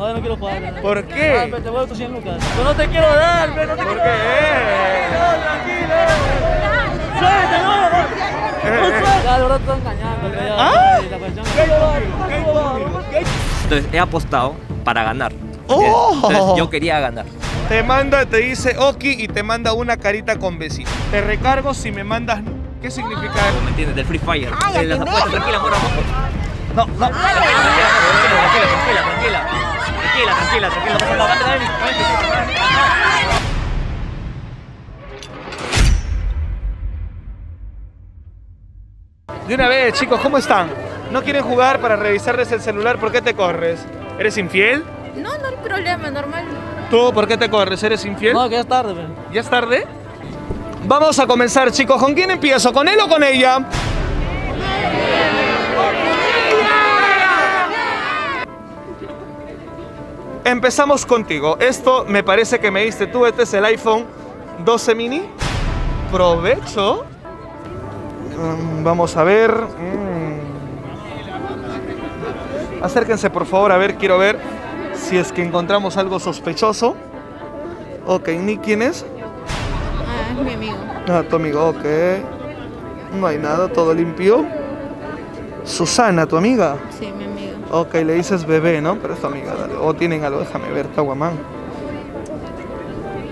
No, yo no quiero jugar. ¿Por qué? Ah, pero te voy a tus 100 lucas. Yo no te quiero dar, pero no te quiero dar. Tranquilo. Suéltate, no. Ya, de verdad, te engañando. Entonces, he apostado para ganar. Entonces, yo quería ganar. Te manda, te dice Oki y te manda una carita con besito. Te recargo si me mandas. ¿Qué significa eso? ¿Me entiendes? Del Free Fire. De las apuestas. Tranquila, amor, no, no. Tranquila. De una vez, chicos, ¿cómo están? ¿No quieren jugar para revisarles el celular? ¿Por qué te corres? ¿Eres infiel? No, no hay problema, normal. ¿Tú por qué te corres? ¿Eres infiel? No, que ya es tarde. ¿Ya es tarde? Vamos a comenzar, chicos. ¿Con quién empiezo? ¿Con él o con ella? Empezamos contigo. Esto me parece que me diste tú. Este es el iPhone 12 mini. Provecho. Vamos a ver. Acérquense, por favor. A ver, quiero ver si es que encontramos algo sospechoso. Ok, ¿ni quién es? Ah, es mi amigo. Ah, tu amigo, ok. No hay nada, todo limpio. Susana, ¿tu amiga? Sí, mi amiga. Ok, le dices bebé, ¿no? Pero es tu amiga, dale. O tienen algo, déjame ver, Caguamán.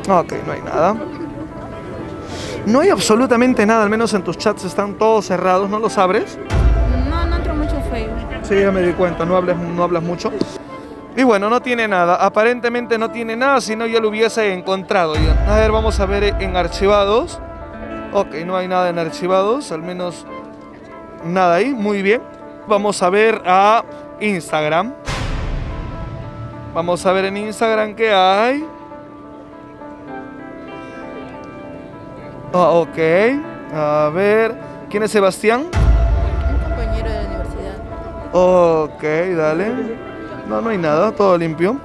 Ok, no hay nada. No hay absolutamente nada, al menos en tus chats están todos cerrados, ¿no los abres? No, no entro mucho en Facebook. Sí, ya me di cuenta, no hablas mucho. Y bueno, no tiene nada, aparentemente no tiene nada, si no yo lo hubiese encontrado ya. A ver, vamos a ver en archivados. Ok, no hay nada en archivados, al menos nada ahí, muy bien. Vamos a ver a Instagram. Vamos a ver en Instagram qué hay. Ah, ok, a ver, ¿quién es Sebastián? Un compañero de la universidad. Ok, dale. No, no hay nada, todo limpio.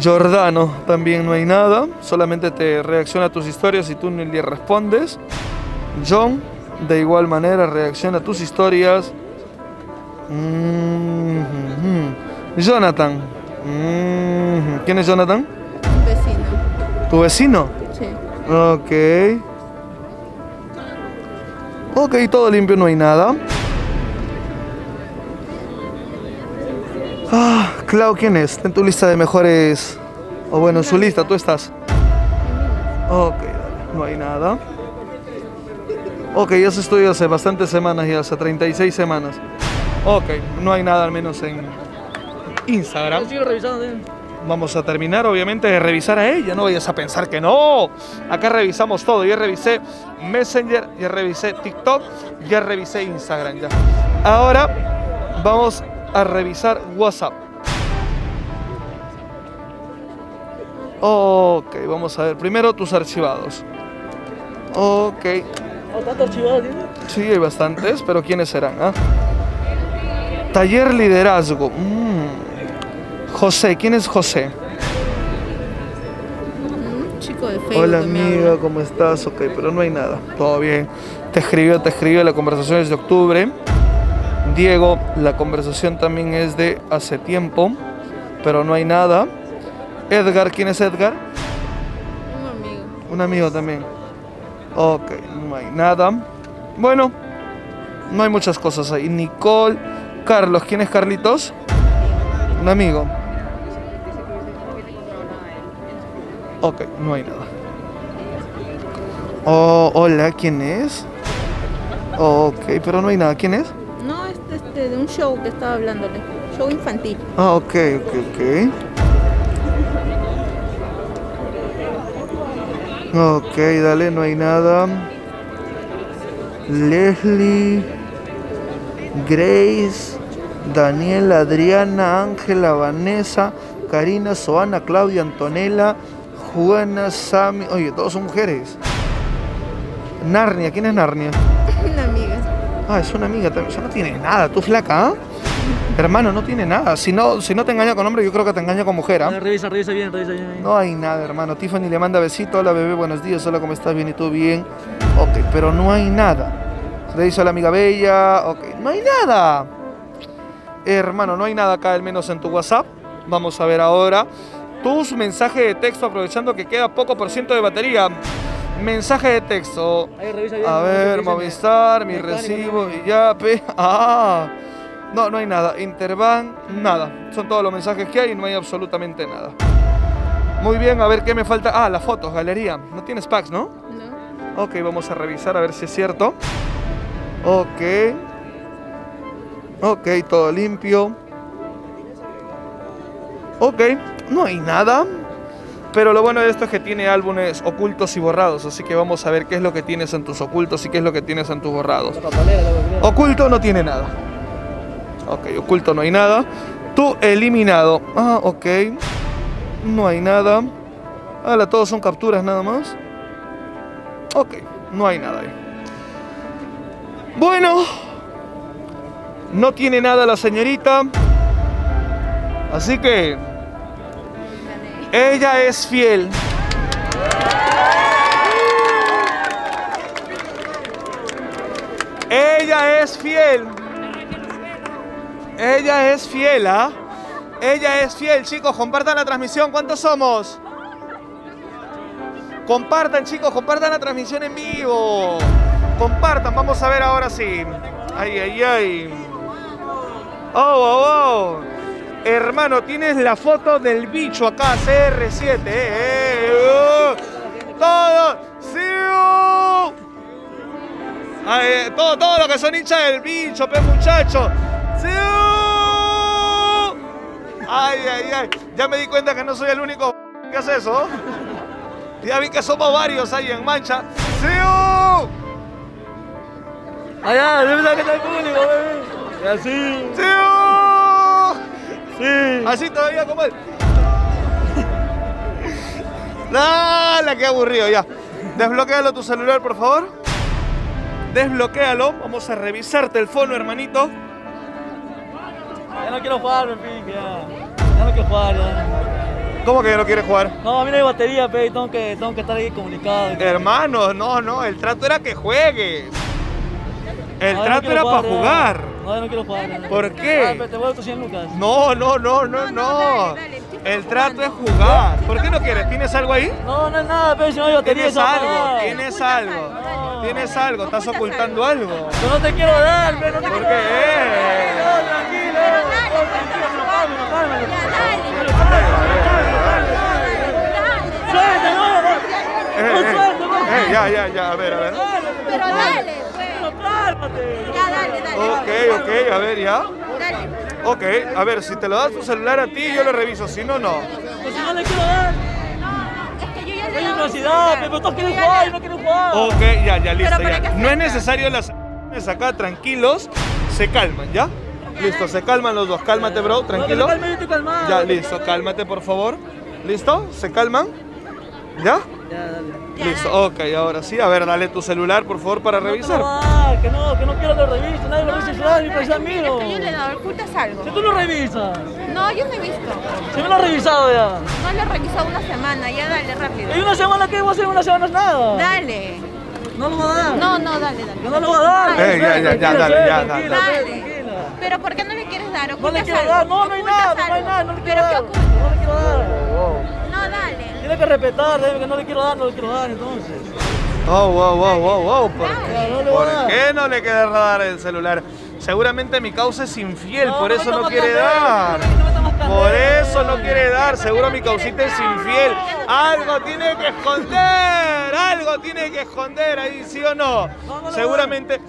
Jordano, también no hay nada. Solamente te reacciona a tus historias y tú ni le respondes. John, de igual manera, reacciona a tus historias. Jonathan. ¿Quién es Jonathan? Un vecino. ¿Tu vecino? Sí. Ok. Ok, todo limpio, no hay nada. Ah, Clau, ¿quién es? En tu lista de mejores. O bueno, en su lista, tú estás. Ok, dale, no hay nada. Ok, ya se estudió hace bastantes semanas, ya hace 36 semanas. Ok, no hay nada al menos en Instagram. Yo sigo revisando, ¿eh? Vamos a terminar, obviamente, de revisar a ella. No vayas a pensar que no. Acá revisamos todo. Ya revisé Messenger, ya revisé TikTok, ya revisé Instagram. Ya. Ahora vamos a revisar WhatsApp. Ok, vamos a ver primero tus archivados. Ok. ¿Tantos archivados tienes? Sí, hay bastantes, pero ¿quiénes serán? Taller liderazgo. José, ¿quién es José? Un chico de Facebook. Hola amiga, ¿cómo estás? Ok, pero no hay nada. Todo bien. Te escribió, la conversación es de octubre. Diego, la conversación también es de hace tiempo, pero no hay nada. Edgar, ¿quién es Edgar? Un amigo. Un amigo también. Ok, no hay nada. Bueno, no hay muchas cosas ahí. Nicole, Carlos, ¿quién es Carlitos? Un amigo. Ok, no hay nada. Oh, hola, ¿quién es? Ok, pero no hay nada. ¿Quién es? No, de un show que estaba hablándole. Show infantil. Ah, ok. Ok, dale, no hay nada. Leslie, Grace, Daniela, Adriana, Ángela, Vanessa, Karina, Soana, Claudia, Antonella, Juana, Sami. Oye, todos son mujeres. Narnia, ¿quién es Narnia? Una amiga. Ah, es una amiga también. Eso no tiene nada. Tú flaca, hermano, no tiene nada. Si no te engaña con hombre, yo creo que te engaña con mujer, ¿ah? Revisa bien. No hay nada, hermano. Tiffany le manda besito. Hola, bebé, buenos días. Hola, ¿cómo estás? Bien, ¿y tú? Bien. Ok, pero no hay nada. Le dice a la amiga bella. Ok, no hay nada. Hermano, no hay nada acá, al menos en tu WhatsApp. Vamos a ver ahora tus mensajes de texto, aprovechando que queda poco por ciento de batería. Mensaje de texto. A ver, Movistar, mi recibo, mi yape. Ah, no, no hay nada. Interbank, nada. Son todos los mensajes que hay y no hay absolutamente nada. Muy bien, a ver qué me falta. Ah, las fotos, galería. No tienes packs, ¿no? No. Ok, vamos a revisar a ver si es cierto. Ok. Ok, todo limpio. Ok, no hay nada. Pero lo bueno de esto es que tiene álbumes ocultos y borrados, así que vamos a ver qué es lo que tienes en tus ocultos y qué es lo que tienes en tus borrados. Oculto no tiene nada. Ok, oculto no hay nada. Tú eliminado. Ah, ok. No hay nada. Ahora todos son capturas nada más. Ok, no hay nada ahí. Bueno. No tiene nada la señorita. Así que... ella es fiel. Ella es fiel. Ella es fiel, ¿ah? Ella es fiel, chicos. Compartan la transmisión. ¿Cuántos somos? Compartan, chicos. Compartan la transmisión en vivo. Compartan. Vamos a ver ahora sí. Ay, ay, ay. Oh, oh, oh. Hermano, tienes la foto del bicho acá, CR7. Todo, sí, todo lo que son hinchas del bicho, pe muchacho. Sí, ay, ay, ay. Ya me di cuenta que no soy el único que hace eso. Ya vi que somos varios ahí en mancha. Sí, allá, debe saber que está el público, bebé. Y así. Sí, sí. Así todavía como él. ¡Dale! ¡Qué aburrido ya! Desbloquéalo tu celular, por favor. Desbloquéalo. Vamos a revisarte el fono, hermanito. Ya no quiero jugar, Pinky. Ya no quiero jugar, ya. ¿Cómo que ya no quieres jugar? No, a mí no hay batería, pe. Tengo que estar ahí comunicado. Hermano, no, no. El trato era que juegues. El trato era para jugar. No, no quiero jugar. ¿Por qué? Te voy a 100 lucas. No, no, no, no, no. El trato es jugar. ¿Por qué no quieres? ¿Tienes algo ahí? No, no es nada, pero si no hay batería. Tienes algo, tienes algo. Tienes algo, estás ocultando algo. Yo no te quiero dar, pero no te quiero dar. ¿Por qué? Tranquilo. Ya, a ver. Pero dale. Ya, dale. Ok, a ver, ya. Dale. Ok, a ver, si te lo das tu celular a ti, yo lo reviso, si no, no. Pues si no le quiero dar. No, es que yo ya le doy. Velocidad, pero todos quieren jugar, no quieren jugar. Ok, ya, listo, ya. No es necesario las acá, tranquilos, se calman, ¿ya? Listo, se calman los dos, cálmate, bro, tranquilo. Ya, listo, cálmate, por favor. ¿Listo? ¿Se calman? ¿Ya? Ya, dale. Listo, ok, ahora sí, a ver, dale tu celular, por favor, para revisar. No, que no quiero que lo revise, nadie lo revise, mi paisano mío. Es que yo le he dado, ocultas algo. Si tú lo revisas. No, yo no he visto. Si no lo he revisado ya. No lo he revisado una semana, ya dale, rápido. ¿Y una semana qué? ¿Voy a hacer una semana? Nada. Dale. No lo voy a dar. No, dale. Yo no lo voy a dar. Ya, dale. Pero ¿por qué no le quieres dar? No le quiero dar, no hay nada, no le quiero dar. No le quiero dar. Dale. Tiene que respetar, que no le quiero dar entonces. Oh, wow. ¿Por qué no le quieres dar el celular? Seguramente mi causa es infiel, por eso no quiere dar. Por eso no quiere dar, seguro mi causita es infiel. Algo tiene que esconder, ahí, ¿sí o no? Seguramente,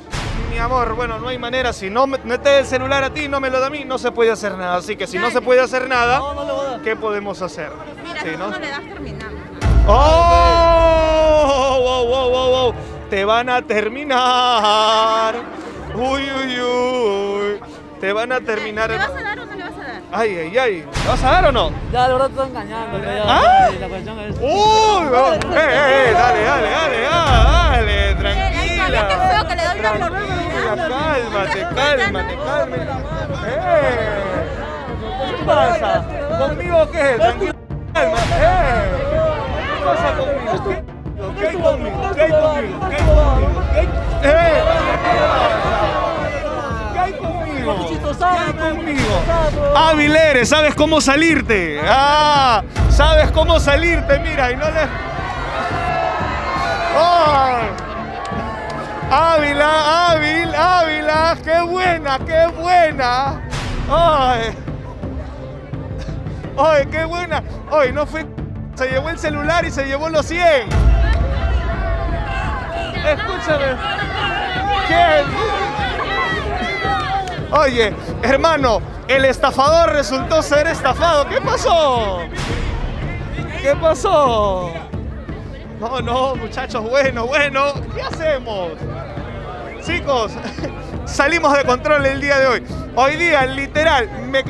mi amor, bueno, no hay manera, si no me te da el celular a ti, no me lo da a mí, no se puede hacer nada. Así que si no se puede hacer nada, ¿qué podemos hacer? Sí, ¿no? No le das terminar. ¡Oh! ¡Wow! Te van a terminar. Uy. Te van a terminar. ¿Le vas a dar o no le vas a dar? Ay. ¿Le vas a dar o no? Ya, la verdad te estoy engañando. ¿Ah? La cuestión es... ¡Uy! Dale, tranquila. ¡Qué feo que le doy una mordida! Cálmate. ¿Qué pasa? ¿Conmigo qué? Tranquila. ¿Qué pasa conmigo? ¿Qué hay conmigo? ¿Qué hay conmigo? sabes conmigo. Avilere, sabes cómo salirte. Ah, sabes cómo salirte, mira, y no le... Oh. Ávila, Ávila, Ávila, qué buena, qué buena. Ay, ay, qué buena. Ay, no fue. Se llevó el celular y se llevó los 100. Escúchame. ¿Quién? Oye, hermano, el estafador resultó ser estafado. ¿Qué pasó? ¿Qué pasó? No, no, muchachos, bueno, bueno, ¿qué hacemos? Chicos, salimos de control el día de hoy. Hoy día, literal, me...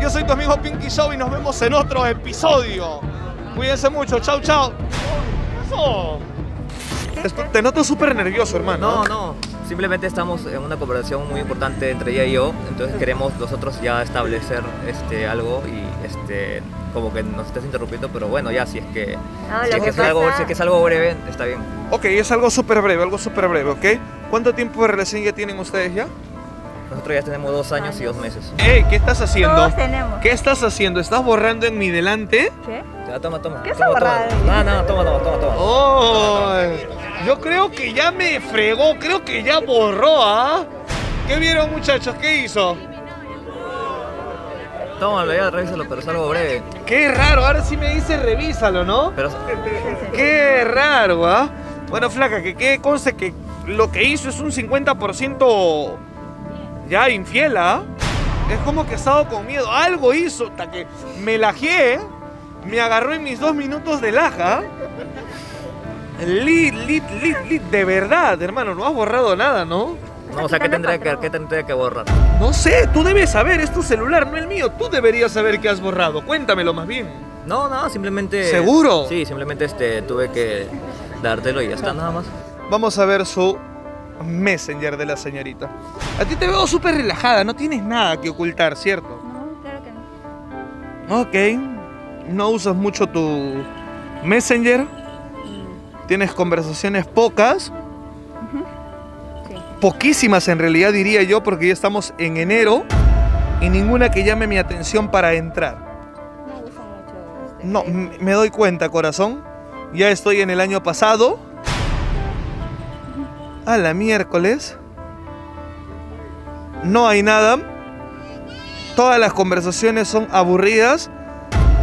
Yo soy tu amigo Pinky Show y nos vemos en otro episodio. Cuídense mucho, chau, chau. ¿Qué pasó? Te noto súper nervioso, hermano. No, no, simplemente estamos en una cooperación muy importante entre ella y yo. Entonces queremos nosotros ya establecer algo y como que nos estás interrumpiendo, pero bueno, ya, si es que, es algo breve, está bien. Ok, es algo súper breve, ¿ok? ¿Cuánto tiempo de relación ya tienen ustedes ya? Nosotros ya tenemos 2 años y 2 meses. Ey, ¿qué estás haciendo? Todos tenemos. ¿Qué estás haciendo? ¿Estás borrando en mi delante? ¿Qué? Ya, toma, toma. ¿Qué estás borrando? No, no, toma, toma, toma, toma. Oh, yo creo que ya me fregó, creo que ya borró, ¿ah? ¿Qué vieron, muchachos? ¿Qué hizo? Tómalo, ya revísalo, pero es algo breve. Qué raro, ahora sí me dice revísalo, ¿no? Pero... Qué raro, ¿ah? Bueno, flaca, que conste que lo que hizo es un 50% ya infiel, ¿ah? Es como que he estado con miedo. Algo hizo hasta que me lajeé, me agarró en mis 2 minutos de laja. Lit, de verdad, hermano, no has borrado nada, ¿no? No, o sea, ¿qué tendría que borrar? No sé, tú debes saber, es tu celular, no el mío. Tú deberías saber qué has borrado, cuéntamelo más bien. No, no, simplemente... ¿Seguro? Sí, simplemente tuve que dártelo y ya está, nada más. Vamos a ver su Messenger de la señorita. A ti te veo súper relajada, no tienes nada que ocultar, ¿cierto? No, claro que no. Ok, no usas mucho tu Messenger. Tienes conversaciones pocas. Poquísimas en realidad, diría yo, porque ya estamos en enero y ninguna que llame mi atención para entrar. No uso mucho. No, me doy cuenta, corazón. Ya estoy en el año pasado. A la miércoles. No hay nada. Todas las conversaciones son aburridas.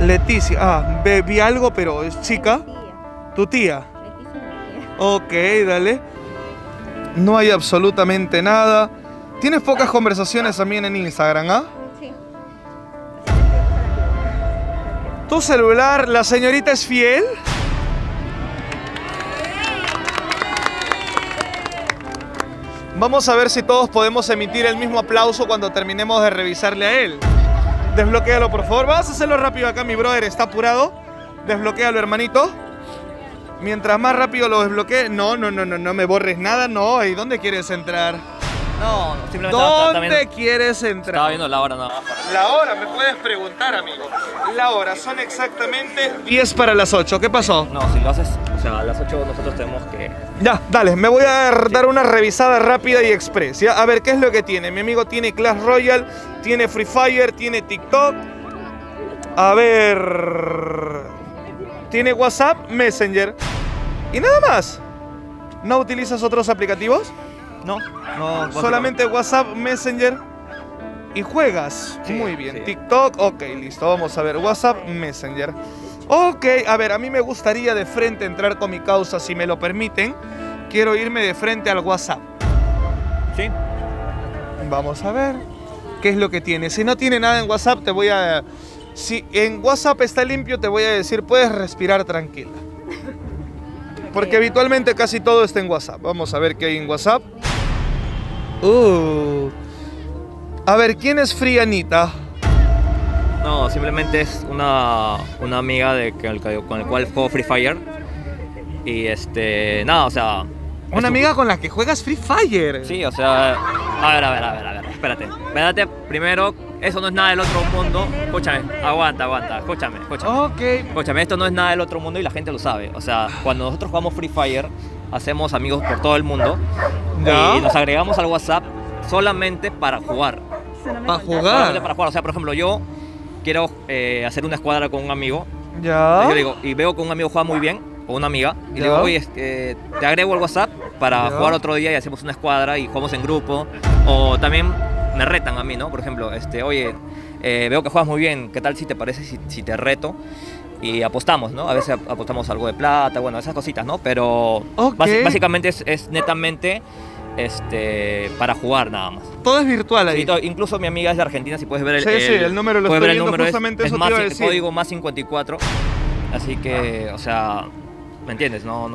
Leticia. Ah, vi algo, pero es chica. Tu tía. Ok, dale. No hay absolutamente nada. Tienes pocas conversaciones también en Instagram, ¿ah? Sí. ¿Tu celular, la señorita es fiel? Vamos a ver si todos podemos emitir el mismo aplauso cuando terminemos de revisarle a él. Desbloquéalo, por favor. Vas a hacerlo rápido acá, mi brother. Está apurado. Desbloquéalo, hermanito. Mientras más rápido lo desbloquee, no me borres nada, no. ¿Y dónde quieres entrar? No, simplemente... ¿Dónde quieres entrar? Estaba viendo la hora nada más. La hora, me puedes preguntar, amigo. La hora, son exactamente 10 para las 8, ¿qué pasó? No, si lo haces, o sea, a las 8 nosotros tenemos que... Ya, dale, me voy a dar una revisada rápida y express, ¿ya? A ver, ¿qué es lo que tiene? Mi amigo tiene Clash Royale, tiene Free Fire, tiene TikTok. A ver... Tiene WhatsApp, Messenger y nada más. ¿No utilizas otros aplicativos? No, no. Solamente WhatsApp, Messenger y juegas. Sí, muy bien. Sí. TikTok, ok, listo. Vamos a ver, WhatsApp, Messenger. Ok, a ver, a mí me gustaría de frente entrar con mi causa, si me lo permiten. Quiero irme de frente al WhatsApp. Sí. Vamos a ver qué es lo que tiene. Si no tiene nada en WhatsApp, te voy a... Si en WhatsApp está limpio, te voy a decir, puedes respirar tranquila. Porque habitualmente casi todo está en WhatsApp. Vamos a ver qué hay en WhatsApp. A ver, ¿quién es Free Anita? No, simplemente es una amiga con la cual juego Free Fire. Y nada, o sea... Una amiga con la que juegas Free Fire. Sí, o sea... A ver, espérate. Espérate primero... Eso no es nada del otro mundo. Escúchame, aguanta. Escúchame. Ok. Escúchame, esto no es nada del otro mundo y la gente lo sabe. O sea, cuando nosotros jugamos Free Fire, hacemos amigos por todo el mundo. ¿Ya? Y nos agregamos al WhatsApp. solamente para jugar. ¿Para jugar? Solamente para jugar. O sea, por ejemplo, yo quiero hacer una escuadra con un amigo. Ya. Yo digo, y veo que un amigo juega muy bien, o una amiga, y digo, oye, te agrego al WhatsApp para jugar otro día y hacemos una escuadra y jugamos en grupo. O también me retan a mí, ¿no? Por ejemplo, oye, veo que juegas muy bien, ¿qué tal si te parece si te reto? Y apostamos, ¿no? A veces apostamos algo de plata, bueno, esas cositas, ¿no? Pero básicamente es netamente para jugar nada más. Todo es virtual ahí. Sí, incluso mi amiga es de Argentina, si puedes ver el número. Sí, el número lo estoy viendo, justamente eso te iba a decir. El código más 54, así que, o sea, ¿me entiendes? No.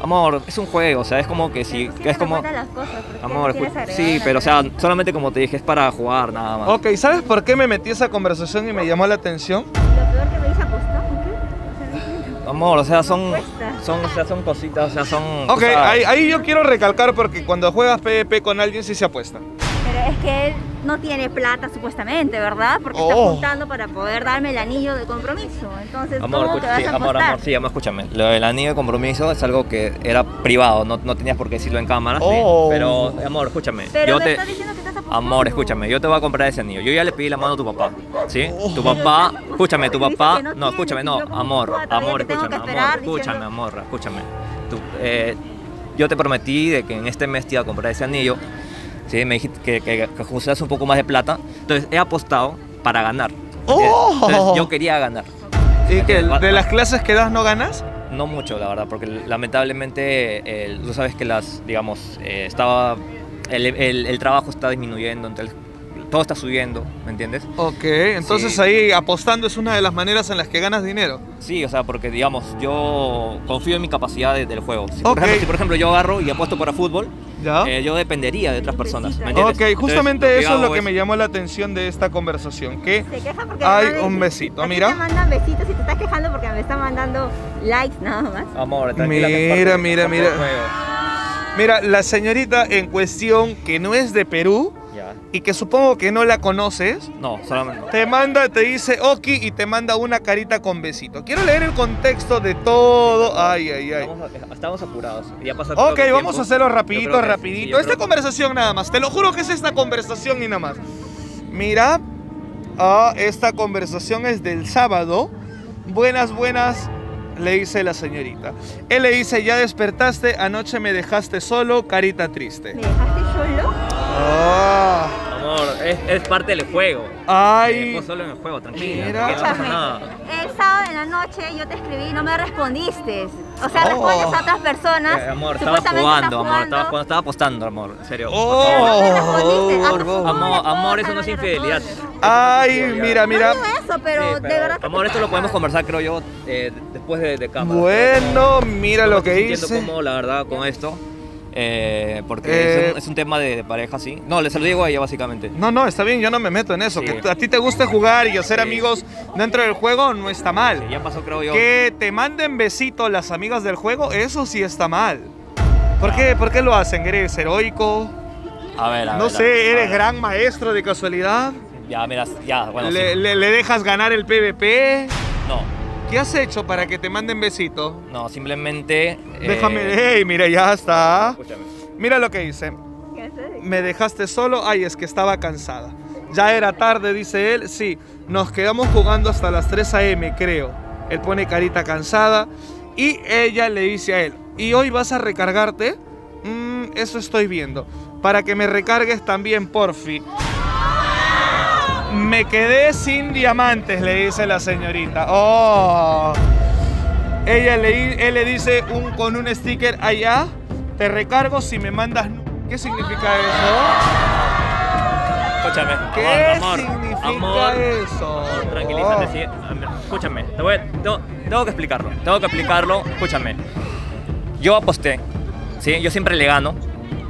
Amor, es un juego, o sea, es como que si... Es como... Las cosas, amor, sí, pero o sea, solamente como te dije, es para jugar nada más. Ok, ¿sabes por qué me metí a esa conversación y me llamó la atención? Lo peor que me hice apostar, ¿por qué? Amor, o sea, son cositas, o sea, son... Ok, ahí yo quiero recalcar porque cuando juegas PvP con alguien sí se apuesta. Pero es que él no tiene plata supuestamente, ¿verdad? Porque está apuntando para poder darme el anillo de compromiso. Entonces, amor, ¿cómo te vas a apostar? Amor, sí, amor, escúchame. Lo del anillo de compromiso es algo que era privado, no tenías por qué decirlo en cámara. Sí, pero, amor, escúchame. Pero yo me estás diciendo que estás apostando. Amor, escúchame, yo te voy a comprar ese anillo. Yo ya le pedí la mano a tu papá, ¿sí? Tu papá, escúchame, tu papá... No, escúchame, no, amor, amor, escúchame, amor, escúchame, amor, escúchame. Yo te prometí de que en este mes te iba a comprar ese anillo. Sí, me dijiste que juntas un poco más de plata. Entonces, he apostado para ganar. Entonces, yo quería ganar. ¿Y que de las clases que das no ganas? No mucho, la verdad, porque lamentablemente, tú sabes que digamos, el trabajo está disminuyendo, entonces todo está subiendo, ¿me entiendes? Ok, entonces sí, ahí apostando es una de las maneras en las que ganas dinero. Sí, o sea, porque digamos, yo confío en mi capacidad del juego. Si por ejemplo yo agarro y apuesto para fútbol, yo dependería de otras personas. ¿Me entiendes? Ok, justamente entonces, eso es lo que me llamó la atención de esta conversación, que hay un besito, mira. Te mandan besitos y te estás quejando porque me están mandando likes nada más. Amor, tranquila. Mira. Mira, la señorita en cuestión que no es de Perú, y que supongo que no la conoces. No, solamente. Te dice Oki y te manda una carita con besito. Quiero leer el contexto de todo. Ay. Estamos apurados. Ya pasó. Ok, vamos a hacerlo rapidito. Sí, esta conversación nada más. Te lo juro que es esta conversación y nada más. Mira, esta conversación es del sábado. Buenas, le dice la señorita. Él le dice, ya despertaste, anoche me dejaste solo, carita triste. ¿Me dejaste solo? Amor, es parte del juego. Ay, solo en el juego, tranquila. Escúchame, el sábado en la noche yo te escribí y no me respondiste. O sea, respondes a otras personas. Amor, estaba jugando, amor, estaba apostando, amor, en serio. Amor, eso no es infidelidad. Ay, mira. No es eso, pero de verdad. Amor, esto lo podemos conversar, creo yo, después de cámara. Bueno, mira lo que hice. Estoy sintiendo cómodo, la verdad, con esto. Porque es un tema de pareja, sí. No, les lo digo a ella básicamente. No, está bien, yo no me meto en eso. Sí. Que a ti te guste jugar y hacer amigos dentro del juego no está mal. Sí, ya pasó, creo yo. Que te manden besitos las amigas del juego, eso sí está mal. ¿Por qué lo hacen? ¿Eres heroico? A ver, no sé, ¿eres gran maestro de casualidad? Bueno. ¿Le dejas ganar el PvP? No. ¿Qué has hecho para que te manden besito? No, simplemente... Déjame... ¡Hey! Mira, ya está. Escúchame. Mira lo que hice. Me dejaste solo. Ay, es que estaba cansada. Ya era tarde, dice él. Sí, nos quedamos jugando hasta las 3 a.m., creo. Él pone carita cansada. Y ella le dice a él, ¿y hoy vas a recargarte? Eso estoy viendo. Para que me recargues también, porfi. Me quedé sin diamantes, le dice la señorita. Él le dice con un sticker allá, te recargo si me mandas. ¿Qué significa eso? Escúchame. ¿Qué significa eso? Tranquilízate, sí. Escúchame. Tengo que explicarlo. Escúchame. Yo aposté, ¿sí? Yo siempre le gano,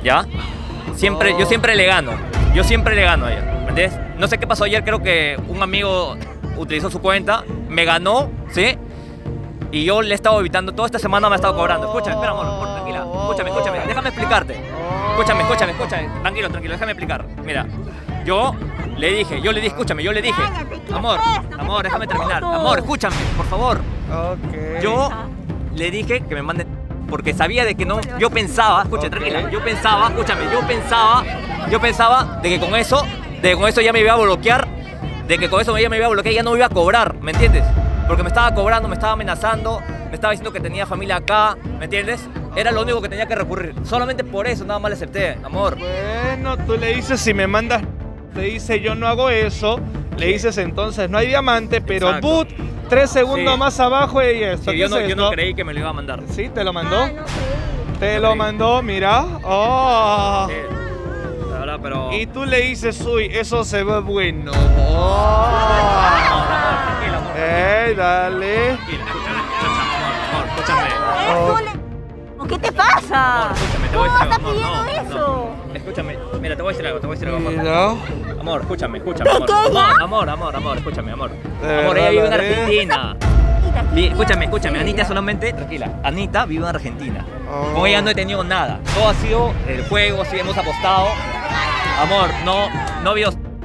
¿ya? Yo siempre le gano. Yo siempre le gano a ella. ¿Entiendes? No sé qué pasó ayer, creo que un amigo utilizó su cuenta, me ganó, ¿sí? Y yo le he estado evitando, toda esta semana me ha estado cobrando. Escúchame, espera, amor, tranquila, escúchame, déjame explicarte. Escúchame, tranquilo, déjame explicar. Mira, yo le dije, escúchame, amor, déjame terminar. Amor, escúchame, por favor. Yo le dije que me manden porque sabía de que no, yo pensaba, escucha, tranquila, yo pensaba, escúchame, yo pensaba de que con eso, ya me iba a bloquear, ya no me iba a cobrar, ¿me entiendes? Porque me estaba cobrando, me estaba amenazando, me estaba diciendo que tenía familia acá, ¿me entiendes? Era lo único que tenía que recurrir, solamente por eso nada más le acepté, amor. Bueno, tú le dices, si me mandas, te dice yo no hago eso, le dices entonces no hay diamante, pero exacto. But, 3 segundos sí. Más abajo y esto. Sí, yo no creí que me lo iba a mandar. ¿Sí? ¿Te lo mandó? Ah, no creí. Te lo mandó, mira. Oh. Sí. La verdad, pero... Y tú le dices, uy, eso se ve bueno. Oh. Tranquilo, amor. Dale. Escúchame. ¿Qué te pasa? Amor, escúchame, te voy a decir algo. No. Escúchame, mira, te voy a decir algo. Amor, escúchame. Amor, escúchame, amor. Amor, ella vive en Argentina. Escúchame, Anita solamente, tranquila. Anita vive en Argentina. Oh. Con ella no he tenido nada. Todo ha sido el juego, sí, hemos apostado. Amor,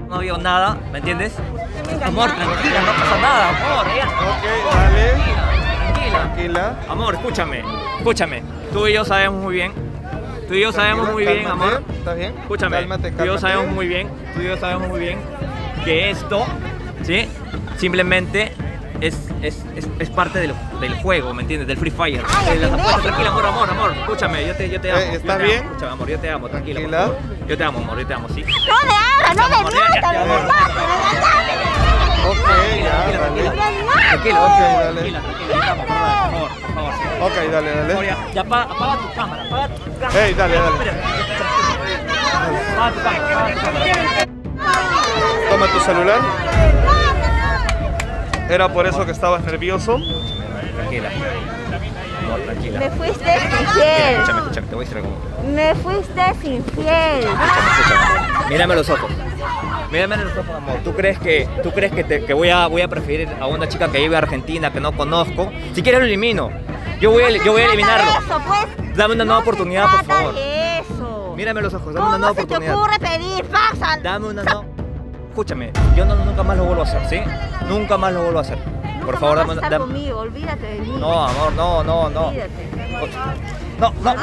no vio nada, ¿me entiendes? Amor, tranquila, no pasa nada, amor. Ella, ok, dale. Tranquila. Amor, escúchame. Tú y yo sabemos muy bien. Amor. ¿Estás bien? Escúchame. Cálmate. Tú y yo sabemos muy bien que esto, ¿sí? Simplemente es parte del juego, ¿me entiendes? Del Free Fire. Tranquila, amor. Escúchame, yo te amo. ¿Estás bien? Escúchame, amor, yo te amo, tranquila. Yo te amo, amor, sí. No me abras, Tranquila. Por favor. Ok, dale. Por ya apaga tu cámara, Ey, dale. Toma tu celular. ¿Era por eso que estabas nervioso? Tranquila. Amor, tranquila. Me fuiste infiel. Escúchame, te voy a decir algo. Me fuiste infiel. Mírame los ojos. Amor. ¿Tú crees que voy a preferir a una chica que vive a Argentina, que no conozco? Si quieres lo elimino. Yo voy a eliminarlo. Dame una nueva oportunidad, por favor. Mírame los ojos, dame una nueva oportunidad. ¿Cómo se te ocurre pedir? Pasa. Dame una nueva. Escúchame, yo nunca más lo vuelvo a hacer, ¿sí? Nunca más lo vuelvo a hacer. Por favor, dame una. Conmigo, olvídate de mí. No, amor, no. Olvídate. No. Tranquila.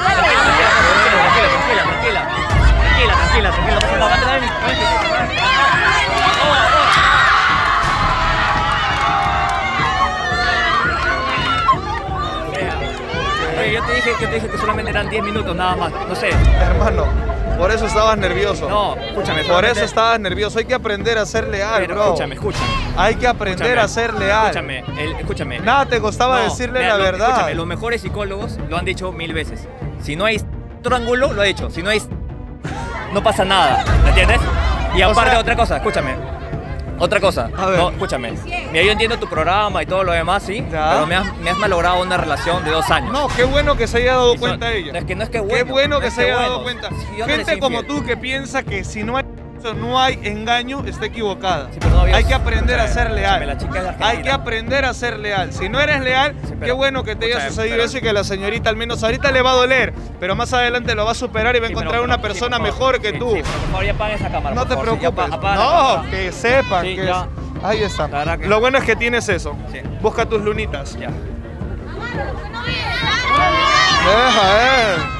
Yo te dije que solamente eran 10 minutos nada más, no sé. Hermano, por eso estabas nervioso. No, escúchame. Por eso estabas nervioso, hay que aprender a ser leal, bro. Escúchame. Hay que aprender a ser leal. Escúchame. Nada te costaba decirle la verdad. Escúchame, los mejores psicólogos lo han dicho 1000 veces. Si no hay otro ángulo, lo ha dicho. Si no hay, no pasa nada, ¿me entiendes? Y aparte, otra cosa, escúchame. A ver. No, escúchame. Mira, yo entiendo tu programa y todo lo demás, sí. Ya. Pero me has malogrado una relación de 2 años. No, qué bueno que se haya dado cuenta de ella. No es que bueno. Qué bueno que se haya dado cuenta. Gente como tú que piensa que si no hay engaño, está equivocada. Sí, pero no había... Hay que aprender a ser leal. La chica es argentina. Hay que aprender a ser leal. Si no eres leal, sí, qué bueno que te haya sucedido eso y que la señorita al menos ahorita le va a doler, pero más adelante lo va a superar y va a encontrar una persona mejor que tú. Sí, por favor, ya apaga esa cámara. No te preocupes. No, que sepan que es... Ahí está. Que... Lo bueno es que tienes eso. Sí. Busca tus lunitas. Ya. Deja,